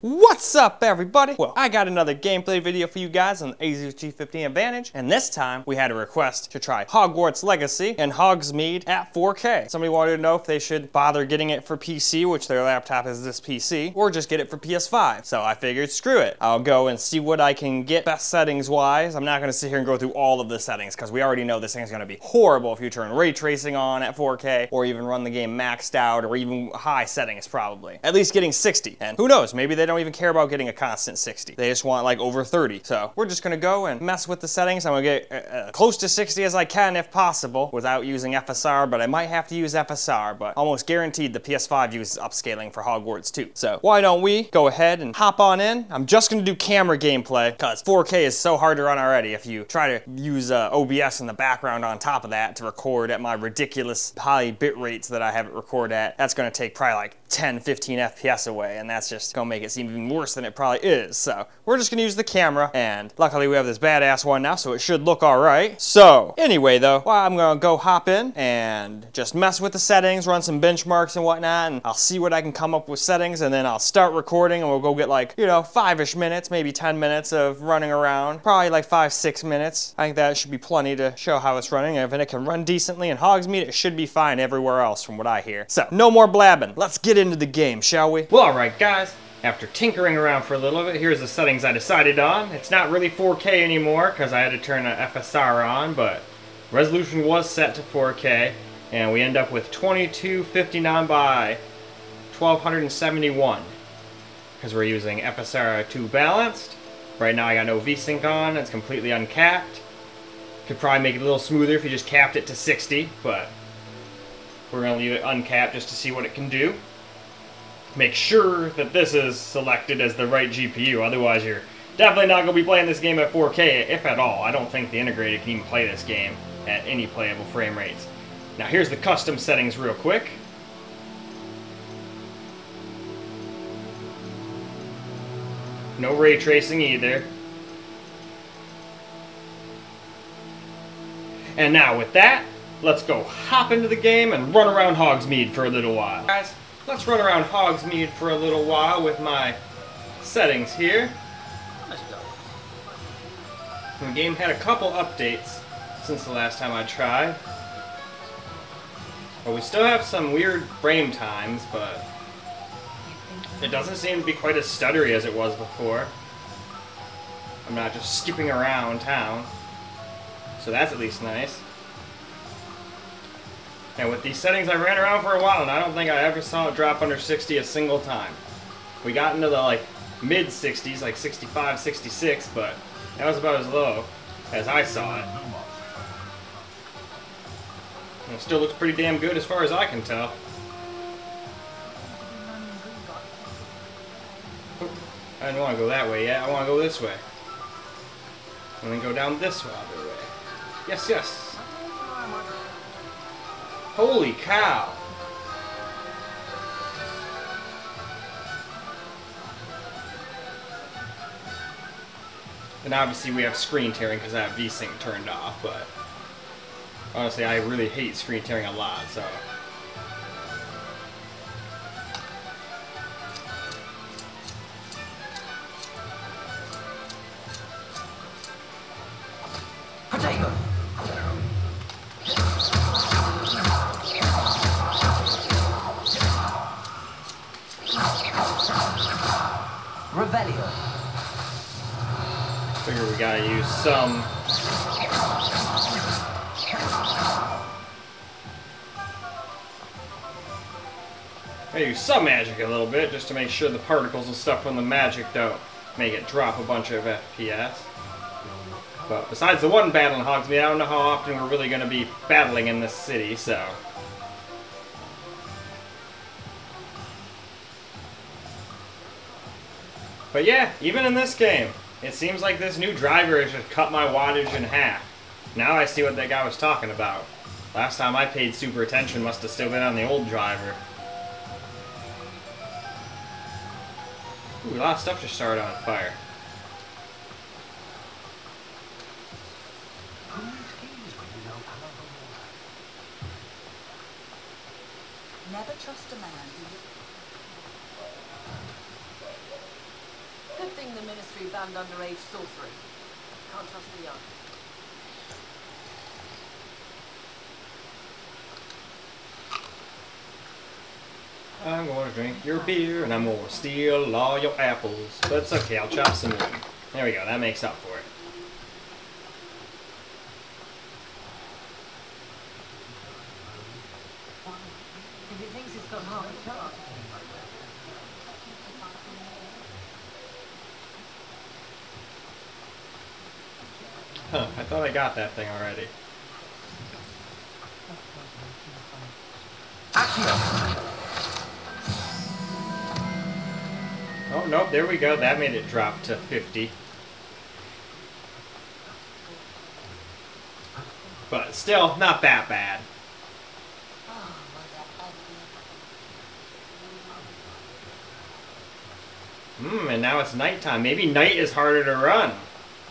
What's up, everybody? Well, I got another gameplay video for you guys on the ASUS G15 Advantage, and this time we had a request to try Hogwarts Legacy and Hogsmeade at 4K. Somebody wanted to know if they should bother getting it for PC, which their laptop is this PC, or just get it for PS5. So I figured, screw it. I'll go and see what I can get best settings-wise. I'm not gonna sit here and go through all of the settings, because we already know this thing's gonna be horrible if you turn ray tracing on at 4K, or even run the game maxed out, or even high settings probably. At least getting 60, and who knows, maybe they don't even care about getting a constant 60. They just want like over 30. So we're just gonna go and mess with the settings. I'm gonna get close to 60 as I can if possible without using FSR, but I might have to use FSR, but almost guaranteed the PS5 uses upscaling for Hogwarts too. So why don't we go ahead and hop on in? I'm just gonna do camera gameplay because 4K is so hard to run already if you try to use OBS in the background on top of that to record at my ridiculous high bit rates that I have it record at. That's gonna take probably like 10-15 FPS away, and that's just gonna make it seem even worse than it probably is. So we're just gonna use the camera, and luckily we have this badass one now, so it should look all right. So anyway though, well, I'm gonna go hop in and just mess with the settings, run some benchmarks and whatnot, and I'll see what I can come up with settings, and then I'll start recording, and we'll go get like, you know, 5-ish minutes, maybe 10 minutes of running around, probably like 5-6 minutes. I think that should be plenty to show how it's running, and if it can run decently in Hogsmeade, it should be fine everywhere else from what I hear. So no more blabbing, let's get into the game, shall we? Well, all right guys, after tinkering around for a little bit, here's the settings I decided on. It's not really 4K anymore because I had to turn an FSR on, but resolution was set to 4K, and we end up with 2259 by 1271 because we're using FSR2 balanced. Right now I got no V-Sync on, it's completely uncapped. Could probably make it a little smoother if you just capped it to 60, but we're going to leave it uncapped just to see what it can do. Make sure that this is selected as the right GPU, otherwise you're definitely not going to be playing this game at 4K, if at all. I don't think the integrated can even play this game at any playable frame rates. Now here's the custom settings real quick. No ray tracing either. And now with that, let's go hop into the game and run around Hogsmeade for a little while. Guys, let's run around Hogsmeade for a little while with my settings here. The game had a couple updates since the last time I tried. Well, we still have some weird frame times, but it doesn't seem to be quite as stuttery as it was before. I'm not just skipping around town, so that's at least nice. And with these settings, I ran around for a while, and I don't think I ever saw it drop under 60 a single time. We got into the like mid-60s, like 65, 66, but that was about as low as I saw it. And it still looks pretty damn good as far as I can tell. I didn't want to go that way yet. I want to go this way. And then go down this way. Yes, yes. Holy cow! And obviously we have screen tearing because I have VSync turned off, but honestly I really hate screen tearing a lot, so. Figure we gotta use some magic a little bit just to make sure the particles and stuff from the magic don't make it drop a bunch of FPS. But besides the one battle in Hogsmeade, I don't know how often we're really gonna be battling in this city, so. But yeah, even in this game, it seems like this new driver has just cut my wattage in half. Now I see what that guy was talking about. Last time I paid super attention must have still been on the old driver. Ooh, a lot of stuff just started on fire. Never trust a man. Sorcery banned underage sorcery. Can't trust the young. I'm gonna drink your beer and I'm gonna steal all your apples. But it's okay, I'll chop some in. There we go, that makes up for it. If it thinks it's got half a chart. Huh, I thought I got that thing already. Action! Oh, nope, there we go. That made it drop to 50. But still, not that bad. Hmm, and now it's nighttime. Maybe night is harder to run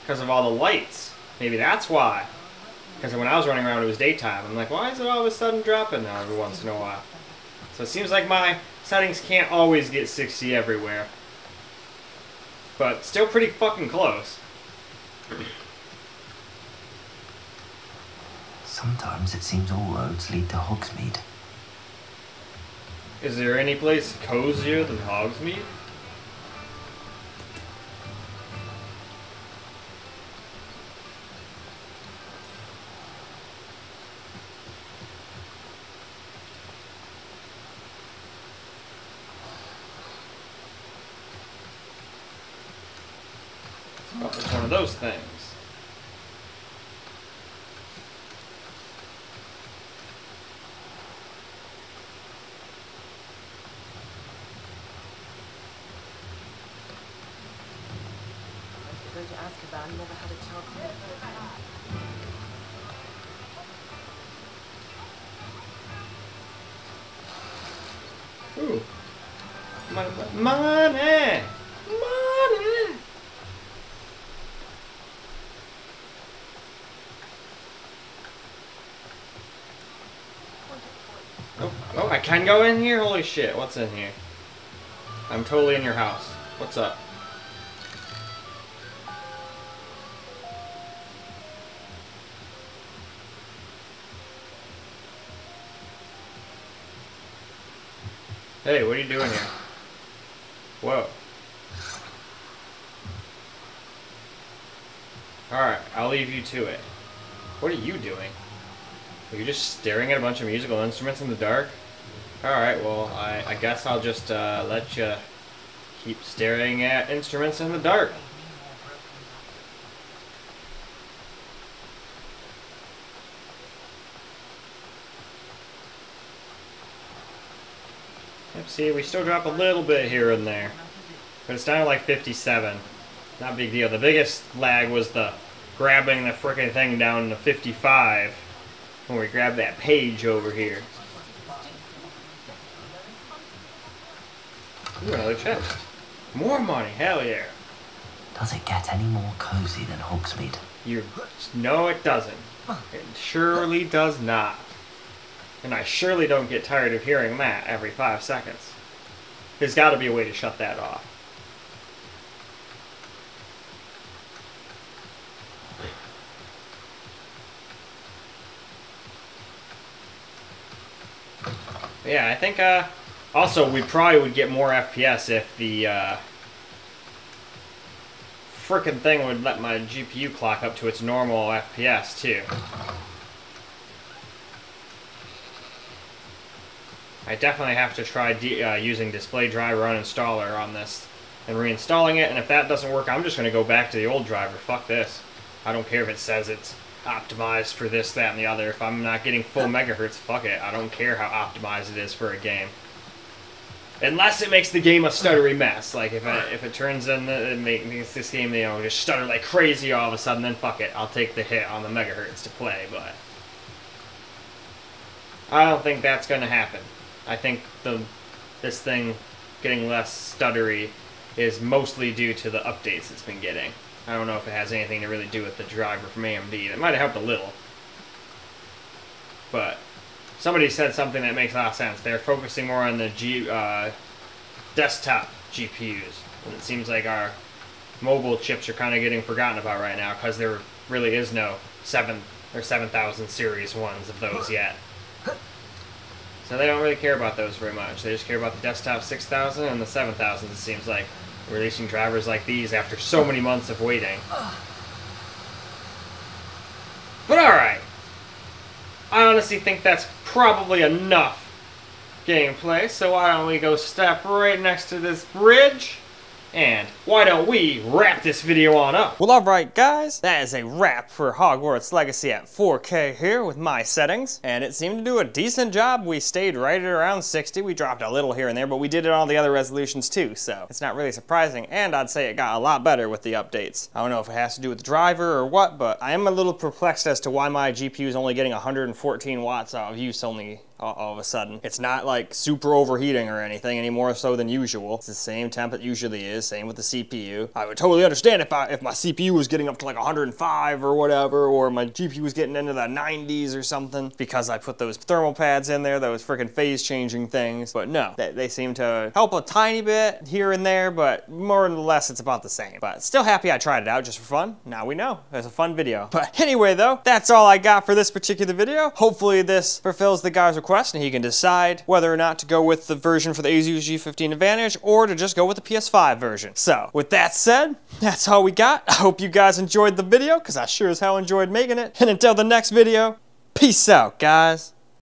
because of all the lights. Maybe that's why. Because when I was running around, it was daytime. I'm like, why is it all of a sudden dropping now every once in a while? So it seems like my settings can't always get 60 everywhere. But still pretty fucking close. Sometimes it seems all roads lead to Hogsmeade. Is there any place cozier than Hogsmeade? Oh, it's one of those things. I was going to ask about it, never had a chocolate. Ooh. Money! Money! Oh, I can go in here? Holy shit, what's in here? I'm totally in your house. What's up? Hey, what are you doing here? Whoa. Alright, I'll leave you to it. What are you doing? Are you just staring at a bunch of musical instruments in the dark? Alright, well, I guess I'll just let you keep staring at instruments in the dark. Yep, see, we still drop a little bit here and there. But it's down to like 57. Not a big deal. The biggest lag was the grabbing the frickin' thing down to 55. When we grab that page over here. Ooh, another chest. More money, hell yeah. Does it get any more cozy than Hogsmeade? No, it doesn't. It surely does not. And I surely don't get tired of hearing that every 5 seconds. There's got to be a way to shut that off. Yeah, I think, also, we probably would get more FPS if the, frickin' thing would let my GPU clock up to its normal FPS, too. I definitely have to try using Display Driver Uninstaller on this and reinstalling it, and if that doesn't work, I'm just gonna go back to the old driver. Fuck this. I don't care if it says it's optimized for this, that, and the other. If I'm not getting full megahertz, fuck it. I don't care how optimized it is for a game. Unless it makes the game a stuttery mess. Like, if it turns in, it makes this game, you know, just stutter like crazy all of a sudden, then fuck it. I'll take the hit on the megahertz to play, but I don't think that's gonna happen. I think this thing getting less stuttery is mostly due to the updates it's been getting. I don't know if it has anything to really do with the driver from AMD. It might have helped a little. But somebody said something that makes a lot of sense. They're focusing more on the desktop GPUs. And it seems like our mobile chips are kind of getting forgotten about right now because there really is no 7,000 series ones of those yet. So they don't really care about those very much. They just care about the desktop 6000 and the 7000, it seems like. Releasing drivers like these after so many months of waiting. But alright. I honestly think that's probably enough gameplay, so why don't we go step right next to this bridge? And why don't we wrap this video on up? Well, alright guys, that is a wrap for Hogwarts Legacy at 4K here with my settings. And it seemed to do a decent job. We stayed right at around 60. We dropped a little here and there, but we did it on all the other resolutions too, so it's not really surprising. And I'd say it got a lot better with the updates. I don't know if it has to do with the driver or what, but I am a little perplexed as to why my GPU is only getting 114 watts out of use only all of a sudden. It's not like super overheating or anything any more so than usual. It's the same temp it usually is, same with the CPU. I would totally understand if my CPU was getting up to like 105 or whatever, or my GPU was getting into the 90s or something, because I put those thermal pads in there, those freaking phase changing things. But no, they seem to help a tiny bit here and there, but more or less it's about the same. But still happy I tried it out just for fun. Now we know. It was a fun video. But anyway though, that's all I got for this particular video. Hopefully this fulfills the guy's request and he can decide whether or not to go with the version for the ASUS G15 Advantage or to just go with the PS5 version. So with that said, that's all we got. I hope you guys enjoyed the video because I sure as hell enjoyed making it. And until the next video, peace out guys.